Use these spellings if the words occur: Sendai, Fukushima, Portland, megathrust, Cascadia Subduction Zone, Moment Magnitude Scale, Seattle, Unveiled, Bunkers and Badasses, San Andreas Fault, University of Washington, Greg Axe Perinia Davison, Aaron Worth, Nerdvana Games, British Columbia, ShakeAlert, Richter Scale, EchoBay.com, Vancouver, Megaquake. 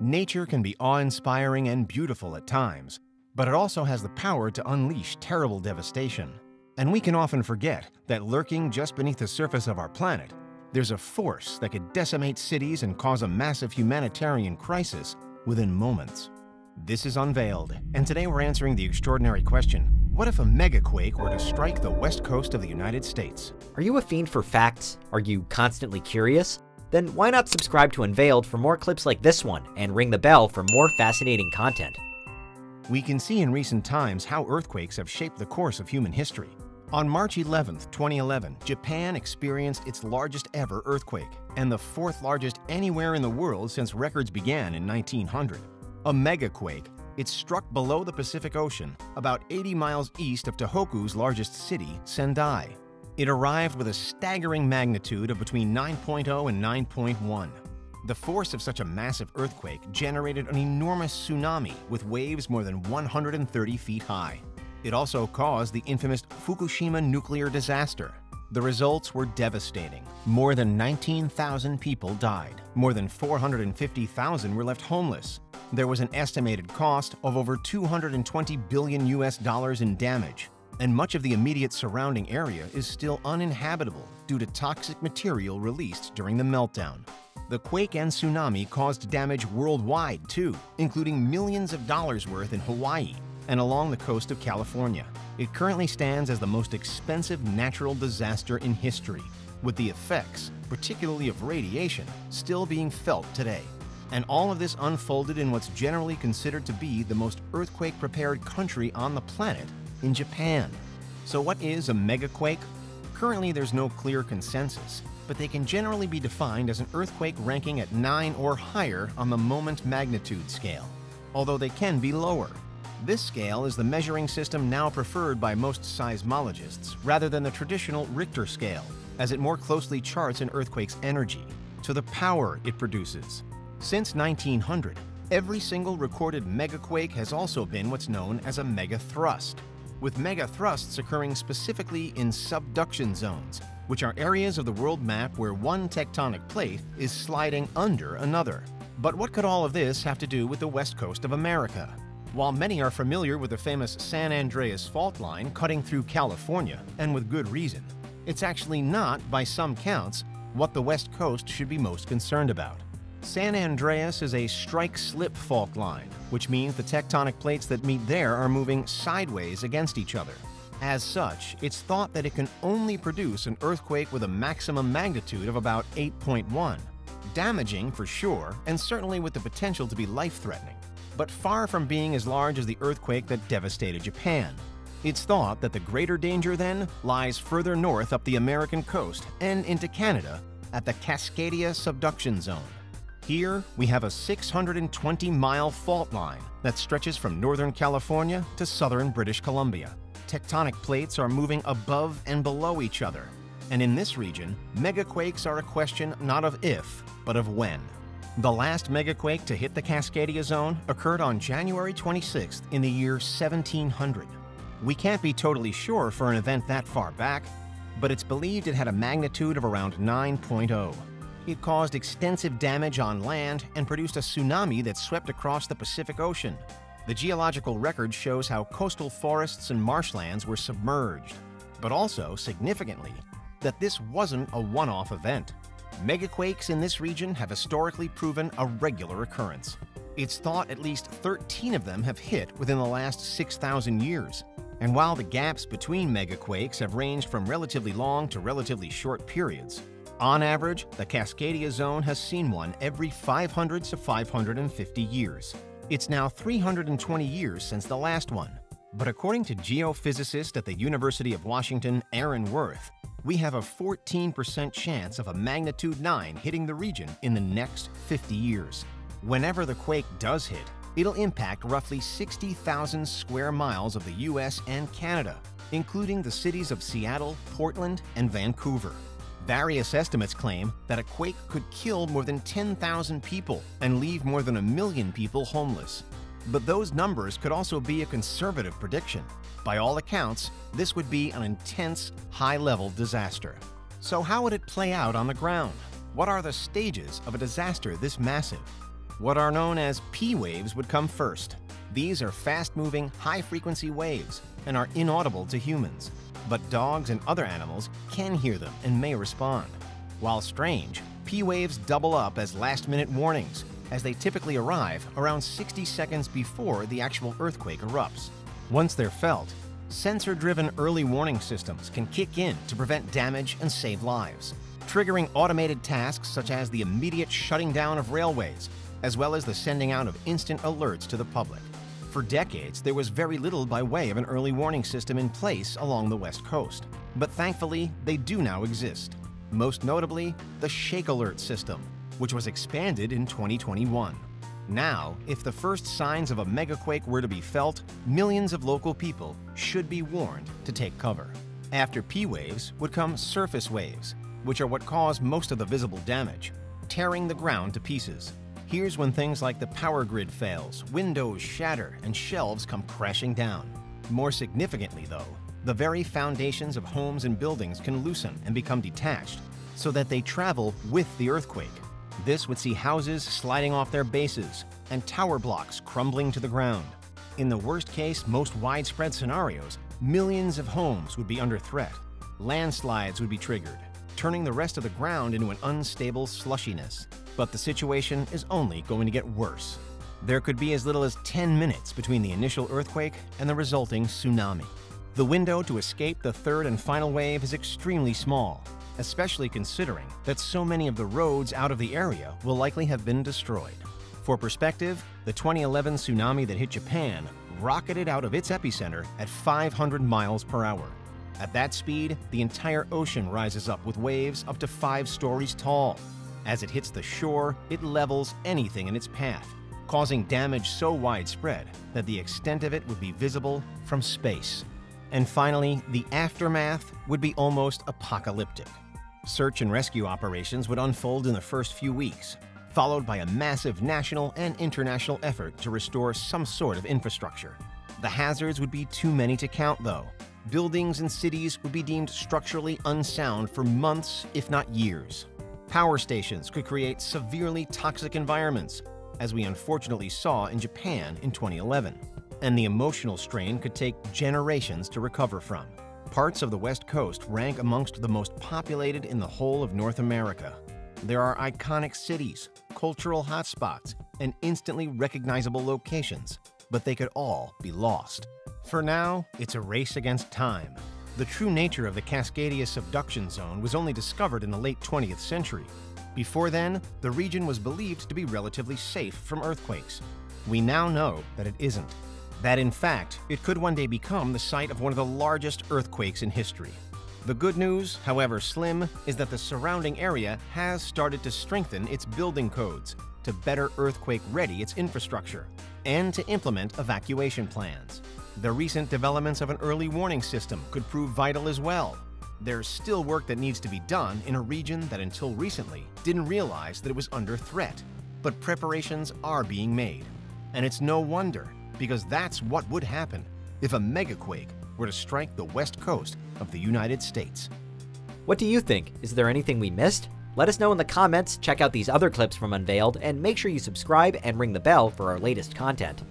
Nature can be awe-inspiring and beautiful at times, but it also has the power to unleash terrible devastation. And we can often forget that lurking just beneath the surface of our planet, there's a force that could decimate cities and cause a massive humanitarian crisis within moments. This is Unveiled, and today we're answering the extraordinary question, what if a megaquake were to strike the west coast of the United States? Are you a fiend for facts? Are you constantly curious? Then why not subscribe to Unveiled for more clips like this one, and ring the bell for more fascinating content. We can see in recent times how earthquakes have shaped the course of human history. On March 11, 2011, Japan experienced its largest ever earthquake, and the fourth largest anywhere in the world since records began in 1900. A megaquake, it struck below the Pacific Ocean, about 80 miles east of Tohoku's largest city, Sendai. It arrived with a staggering magnitude of between 9.0 and 9.1. The force of such a massive earthquake generated an enormous tsunami with waves more than 130 feet high. It also caused the infamous Fukushima nuclear disaster. The results were devastating. More than 19,000 people died. More than 450,000 were left homeless. There was an estimated cost of over $220 billion in damage, and much of the immediate surrounding area is still uninhabitable due to toxic material released during the meltdown. The quake and tsunami caused damage worldwide too, including millions of dollars worth in Hawaii and along the coast of California. It currently stands as the most expensive natural disaster in history, with the effects, particularly of radiation, still being felt today. And all of this unfolded in what's generally considered to be the most earthquake-prepared country on the planet, in Japan. So what is a megaquake? Currently, there's no clear consensus, but they can generally be defined as an earthquake ranking at 9 or higher on the Moment Magnitude Scale, although they can be lower. This scale is the measuring system now preferred by most seismologists rather than the traditional Richter scale, as it more closely charts an earthquake's energy to the power it produces. Since 1900, every single recorded megaquake has also been what's known as a megathrust, with megatthrusts occurring specifically in subduction zones, which are areas of the world map where one tectonic plate is sliding under another. But what could all of this have to do with the west coast of America? While many are familiar with the famous San Andreas Fault line cutting through California, and with good reason, it's actually not, by some counts, what the West Coast should be most concerned about. San Andreas is a strike-slip fault line, which means the tectonic plates that meet there are moving sideways against each other. As such, it's thought that it can only produce an earthquake with a maximum magnitude of about 8.1, damaging for sure, and certainly with the potential to be life-threatening, but far from being as large as the earthquake that devastated Japan. It's thought that the greater danger, then, lies further north up the American coast and into Canada at the Cascadia Subduction Zone. Here, we have a 620-mile fault line that stretches from northern California to southern British Columbia. Tectonic plates are moving above and below each other, and in this region, megaquakes are a question not of if, but of when. The last megaquake to hit the Cascadia Zone occurred on January 26th in the year 1700. We can't be totally sure for an event that far back, but it's believed it had a magnitude of around 9.0. It caused extensive damage on land and produced a tsunami that swept across the Pacific Ocean. The geological record shows how coastal forests and marshlands were submerged, but also, significantly, that this wasn't a one-off event. Megaquakes in this region have historically proven a regular occurrence. It's thought at least 13 of them have hit within the last 6,000 years. And while the gaps between megaquakes have ranged from relatively long to relatively short periods, on average, the Cascadia Zone has seen one every 500 to 550 years. It's now 320 years since the last one. But according to geophysicist at the University of Washington, Aaron Worth, we have a 14% chance of a magnitude 9 hitting the region in the next 50 years. Whenever the quake does hit, it'll impact roughly 60,000 square miles of the US and Canada, including the cities of Seattle, Portland, and Vancouver. Various estimates claim that a quake could kill more than 10,000 people and leave more than 1 million people homeless. But those numbers could also be a conservative prediction. By all accounts, this would be an intense, high-level disaster. So how would it play out on the ground? What are the stages of a disaster this massive? What are known as P waves would come first. These are fast-moving, high-frequency waves and are inaudible to humans, but dogs and other animals can hear them and may respond. While strange, P waves double up as last-minute warnings, as they typically arrive around 60 seconds before the actual earthquake erupts. Once they're felt, sensor-driven early warning systems can kick in to prevent damage and save lives, triggering automated tasks such as the immediate shutting down of railways, as well as the sending out of instant alerts to the public. For decades, there was very little by way of an early warning system in place along the West Coast, but thankfully, they do now exist. Most notably, the ShakeAlert system, which was expanded in 2021. Now, if the first signs of a megaquake were to be felt, millions of local people should be warned to take cover. After P waves would come surface waves, which are what cause most of the visible damage, tearing the ground to pieces. Here's when things like the power grid fails, windows shatter, and shelves come crashing down. More significantly, though, the very foundations of homes and buildings can loosen and become detached so that they travel with the earthquake. This would see houses sliding off their bases and tower blocks crumbling to the ground. In the worst case, most widespread scenarios, millions of homes would be under threat. Landslides would be triggered, turning the rest of the ground into an unstable slushiness. But the situation is only going to get worse. There could be as little as 10 minutes between the initial earthquake and the resulting tsunami. The window to escape the third and final wave is extremely small, especially considering that so many of the roads out of the area will likely have been destroyed. For perspective, the 2011 tsunami that hit Japan rocketed out of its epicenter at 500 miles per hour. At that speed, the entire ocean rises up with waves up to 5 stories tall. As it hits the shore, it levels anything in its path, causing damage so widespread that the extent of it would be visible from space. And finally, the aftermath would be almost apocalyptic. Search and rescue operations would unfold in the first few weeks, followed by a massive national and international effort to restore some sort of infrastructure. The hazards would be too many to count, though. Buildings and cities would be deemed structurally unsound for months, if not years. Power stations could create severely toxic environments, as we unfortunately saw in Japan in 2011. And the emotional strain could take generations to recover from. Parts of the West Coast rank amongst the most populated in the whole of North America. There are iconic cities, cultural hotspots, and instantly recognizable locations, but they could all be lost. For now, it's a race against time. The true nature of the Cascadia Subduction Zone was only discovered in the late 20th century. Before then, the region was believed to be relatively safe from earthquakes. We now know that it isn't. That, in fact, it could one day become the site of one of the largest earthquakes in history. The good news, however slim, is that the surrounding area has started to strengthen its building codes to better earthquake-ready its infrastructure and to implement evacuation plans. The recent developments of an early warning system could prove vital as well. There's still work that needs to be done in a region that until recently didn't realize that it was under threat, but preparations are being made. And it's no wonder, because that's what would happen if a megaquake were to strike the west coast of the United States. What do you think? Is there anything we missed? Let us know in the comments, check out these other clips from Unveiled, and make sure you subscribe and ring the bell for our latest content.